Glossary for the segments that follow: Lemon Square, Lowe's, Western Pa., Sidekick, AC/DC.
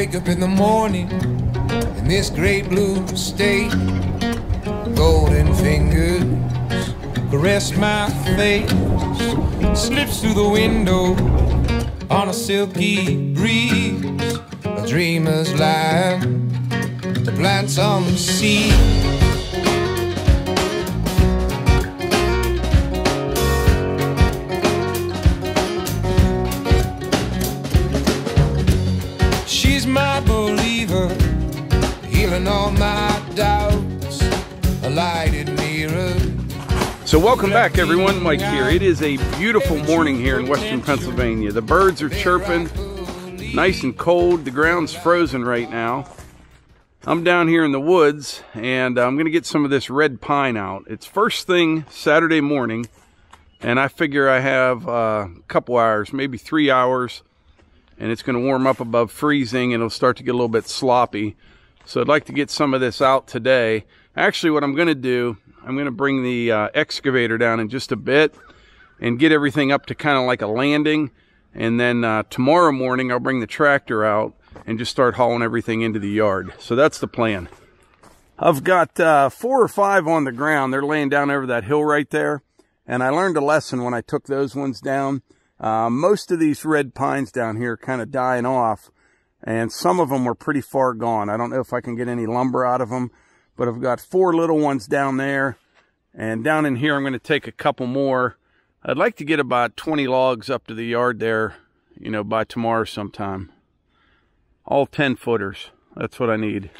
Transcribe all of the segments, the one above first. wake up in the morning in this great blue state. Golden fingers caress my face, slips through the window on a silky breeze. A dreamer's life to plant some seed. She's my believer, healing all my doubts, a lighted mirror. So welcome back, everyone. Mike here. It is a beautiful morning here in western Pennsylvania. The birds are chirping, nice and cold. The ground's frozen right now. I'm down here in the woods, and I'm going to get some of this red pine out. It's first thing Saturday morning, and I figure I have a couple hours, maybe 3 hours, and it's going to warm up above freezing, and it'll start to get a little bit sloppy. So I'd like to get some of this out today. Actually, what I'm going to do, I'm going to bring the excavator down in just a bit and get everything up to kind of like a landing. And then tomorrow morning, I'll bring the tractor out and just start hauling everything into the yard. So that's the plan. I've got 4 or 5 on the ground. They're laying down over that hill right there. And I learned a lesson when I took those ones down. Most of these red pines down here are kind of dying off. And some of them were pretty far gone. I don't know if I can get any lumber out of them. But I've got 4 little ones down there, and down in here I'm going to take a couple more. I'd like to get about 20 logs up to the yard there, you know, by tomorrow sometime. All 10-footers. That's what I need.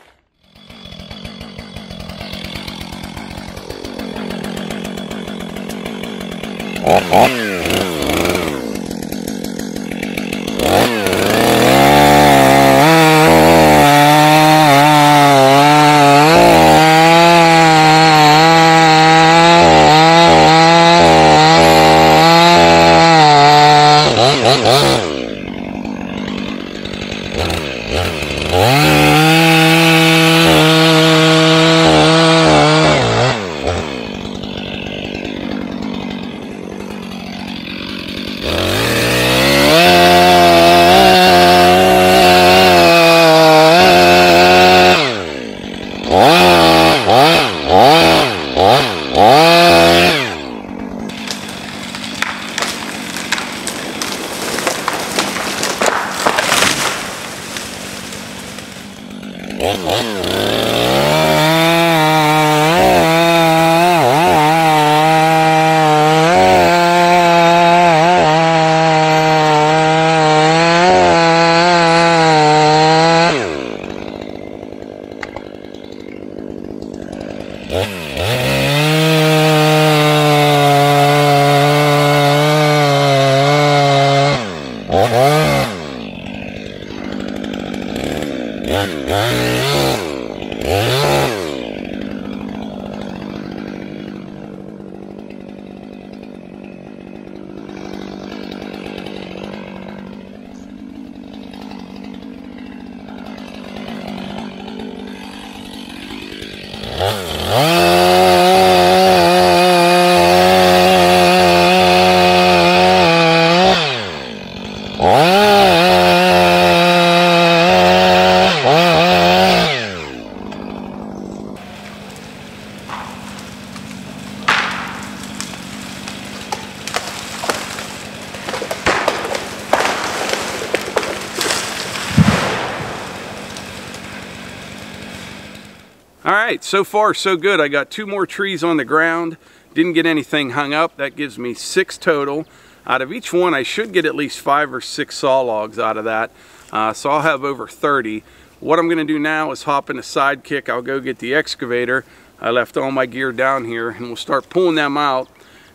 Alright, so far so good. I got 2 more trees on the ground. Didn't get anything hung up. That gives me 6 total. Out of each one I should get at least 5 or 6 saw logs out of that. So I'll have over 30. What I'm going to do now is hop in a Sidekick. I'll go get the excavator. I left all my gear down here and we'll start pulling them out.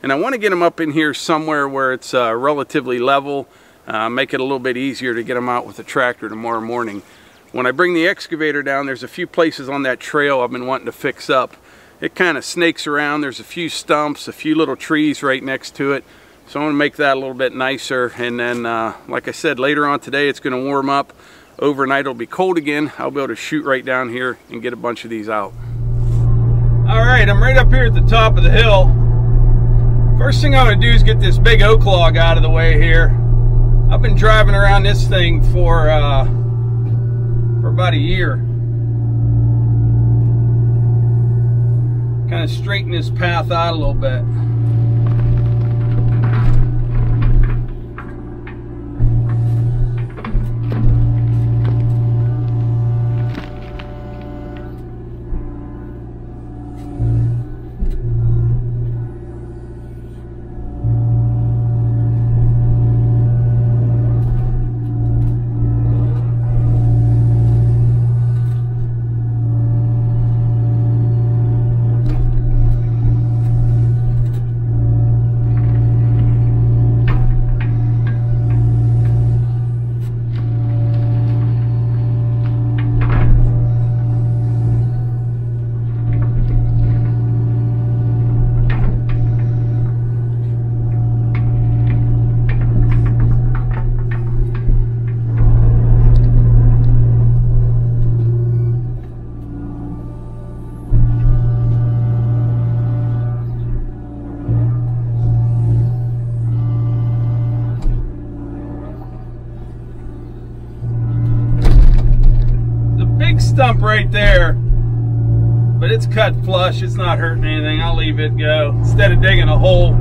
And I want to get them up in here somewhere where it's relatively level. Make it a little bit easier to get them out with a tractor tomorrow morning. When I bring the excavator down, there's a few places on that trail I've been wanting to fix up. It kind of snakes around. There's a few stumps, a few little trees right next to it. So I'm going to make that a little bit nicer. And then, like I said, later on today it's going to warm up. Overnight it'll be cold again. I'll be able to shoot right down here and get a bunch of these out. All right, I'm right up here at the top of the hill. First thing I'm going to do is get this big oak log out of the way here. I've been driving around this thing for for about a year. Kind of straighten this path out a little bit. Stump right there, but it's cut flush. It's not hurting anything. I'll leave it go instead of digging a hole.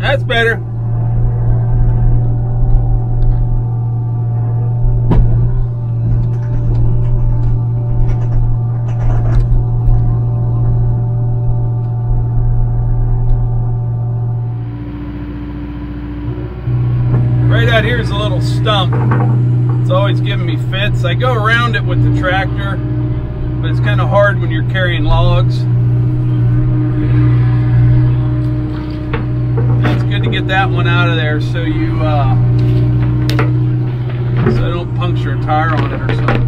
That's better. Right out here is a little stump. It's always giving me fits. I go around it with the tractor, but it's kind of hard when you're carrying logs. To get that one out of there so you so I don't puncture a tire on it or something.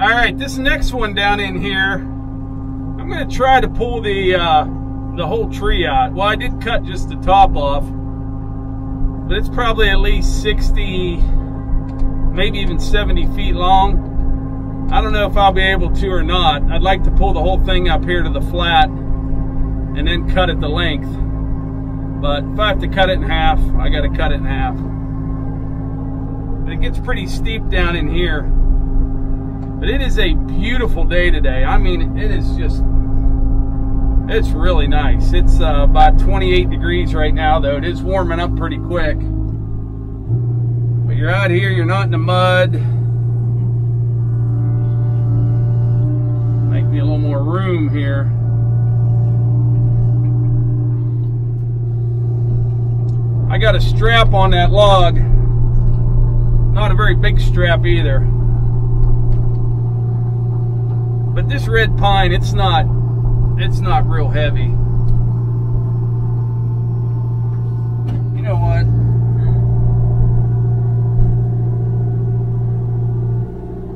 All right, this next one down in here, I'm gonna try to pull the whole tree out. Well, I did cut just the top off, but it's probably at least 60, maybe even 70 feet long. I don't know if I'll be able to or not. I'd like to pull the whole thing up here to the flat and then cut it the length. But if I have to cut it in half, I gotta cut it in half. But it gets pretty steep down in here. But it is a beautiful day today. I mean, it is just, it's really nice. It's about 28 degrees right now, though. It is warming up pretty quick. But you're out here, you're not in the mud. Make me a little more room here. I got a strap on that log. Not a very big strap either. But this red pine, it's not real heavy. You know what?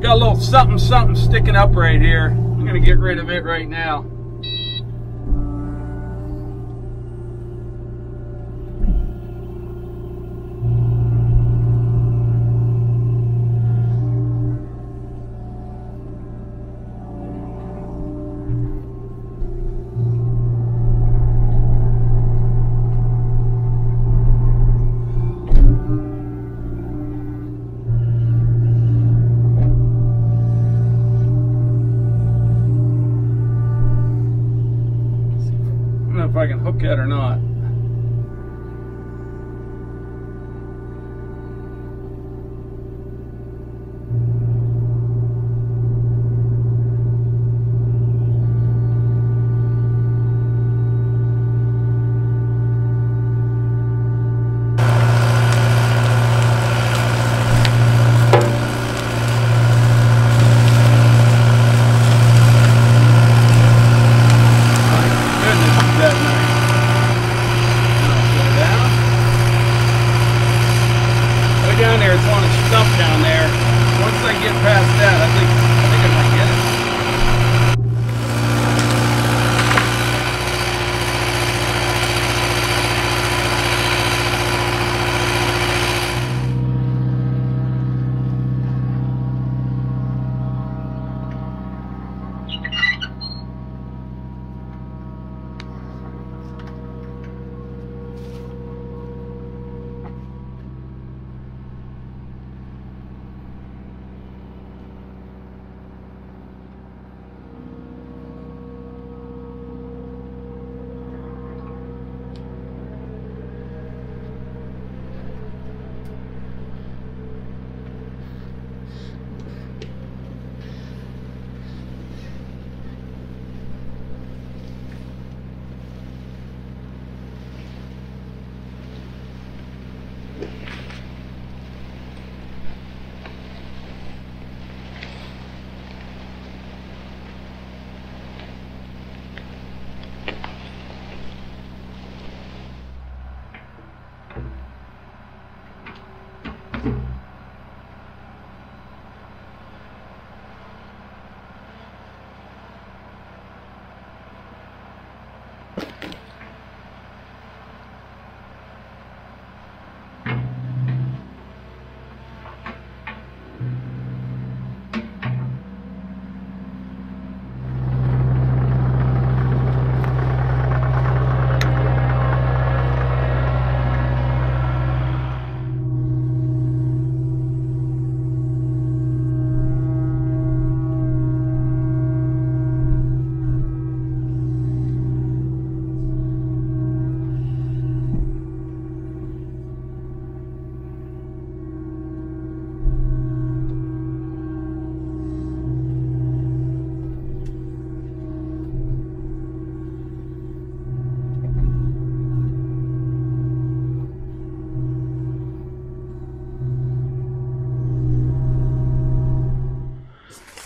Got a little something sticking up right here. I'm gonna get rid of it right now. I can hook that or not.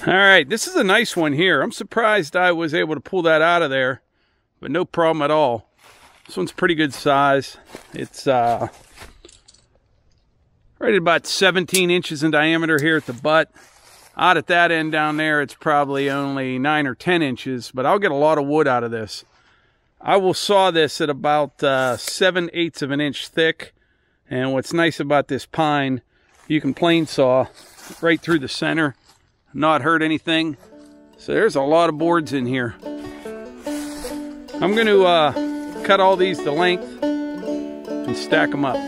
All right, this is a nice one here. I'm surprised I was able to pull that out of there, but no problem at all. This one's pretty good size. It's right at about 17 inches in diameter here at the butt. Out at that end down there, it's probably only 9 or 10 inches, but I'll get a lot of wood out of this. I will saw this at about 7/8 of an inch thick. And what's nice about this pine, you can plane saw right through the center, not hurt anything. So there's a lot of boards in here. I'm going to cut all these to length and stack them up.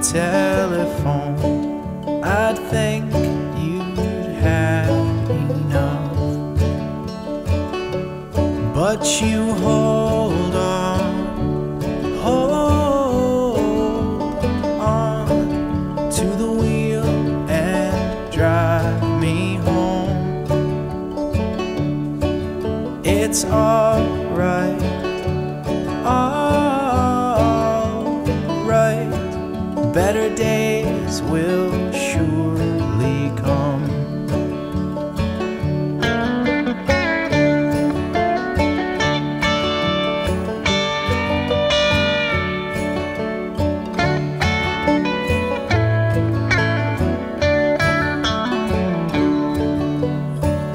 Telephone, I'd think you'd have enough, but you hold on to the wheel and drive me home. It's all right. Better days will surely come.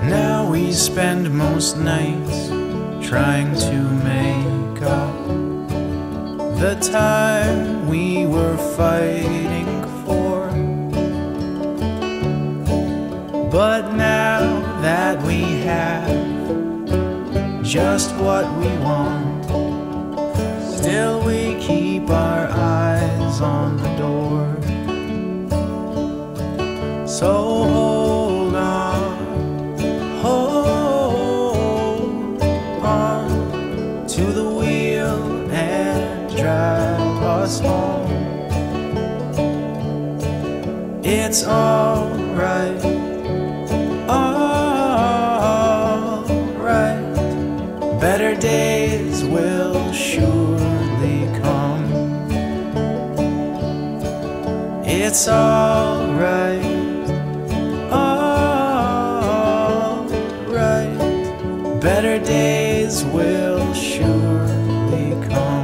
Now we spend most nights trying to make up the time we were fighting for, but now that we have just what we want, still we keep our eyes on the door. So hold on to the wheel and drive us home. It's all right, better days will surely come. It's all right, better days will surely come.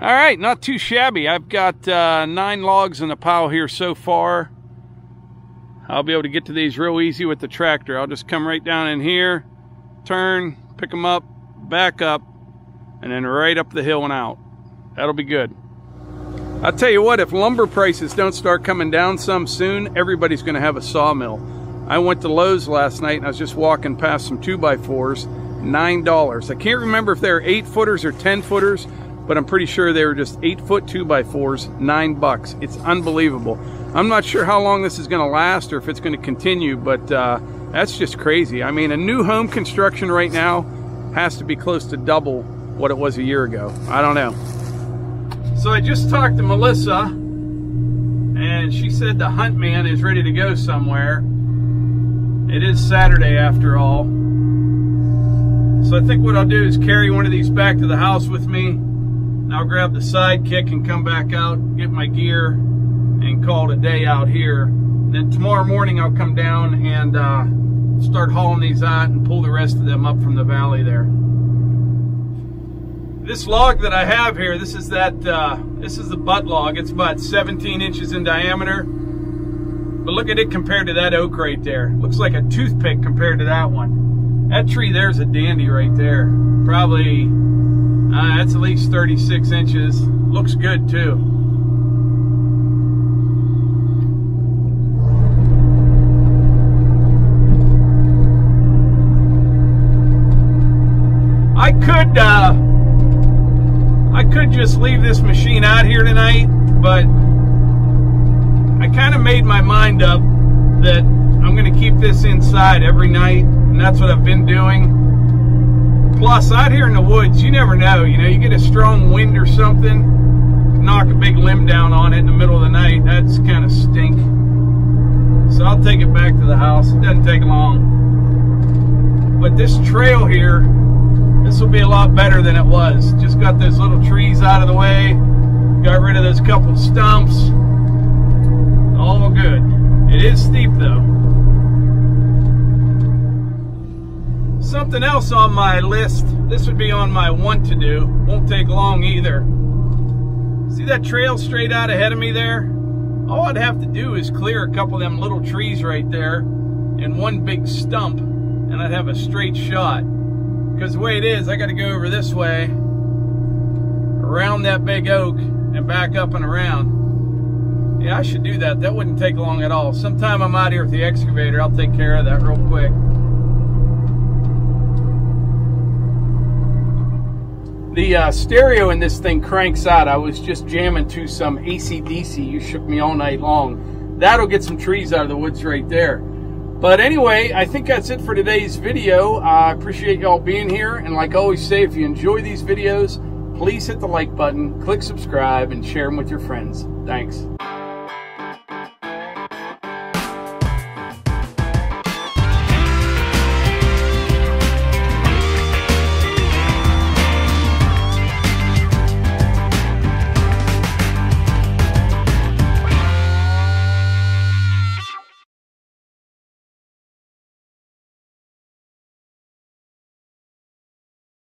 All right, not too shabby. I've got 9 logs in a pile here so far. I'll be able to get to these real easy with the tractor. I'll just come right down in here, turn, pick them up, back up, and then right up the hill and out. That'll be good. I'll tell you what, if lumber prices don't start coming down some soon, everybody's going to have a sawmill. I went to Lowe's last night and I was just walking past some 2x4s, $9. I can't remember if they were 8-footers or 10-footers, but I'm pretty sure they were just 8-foot 2x4s, $9. It's unbelievable. I'm not sure how long this is going to last or if it's going to continue, but that's just crazy. I mean, a new home construction right now has to be close to double what it was a year ago. I don't know. So I just talked to Melissa, and she said the hunt man is ready to go somewhere. It is Saturday after all. So I think what I'll do is carry one of these back to the house with me, and I'll grab the Sidekick and come back out, get my gear, and call it a day out here. And then tomorrow morning I'll come down and start hauling these out and pull the rest of them up from the valley there. This log that I have here, this is that this is the butt log. It's about 17 inches in diameter, but look at it compared to that oak right there. Looks like a toothpick compared to that one. That tree there's a dandy right there. Probably that's at least 36 inches. Looks good too. I could just leave this machine out here tonight, but I kind of made my mind up that I'm going to keep this inside every night, and that's what I've been doing. Plus, out here in the woods, you never know. You know, you get a strong wind or something, knock a big limb down on it in the middle of the night. That's kind of stink. So I'll take it back to the house. It doesn't take long. But this trail here, this will be a lot better than it was. Just got those little trees out of the way, got rid of those couple stumps. All good. It is steep though. Something else on my list, this would be on my want to do, won't take long either. See that trail straight out ahead of me there? All I'd have to do is clear a couple of them little trees right there and one big stump, and I'd have a straight shot. Because the way it is, I got to go over this way, around that big oak, and back up and around. Yeah, I should do that. That wouldn't take long at all. Sometime I'm out here with the excavator, I'll take care of that real quick. The stereo in this thing cranks out. I was just jamming to some AC/DC. You Shook Me All Night Long. That'll get some trees out of the woods right there. But anyway, I think that's it for today's video. I appreciate y'all being here. And like I always say, if you enjoy these videos, please hit the like button, click subscribe, and share them with your friends. Thanks.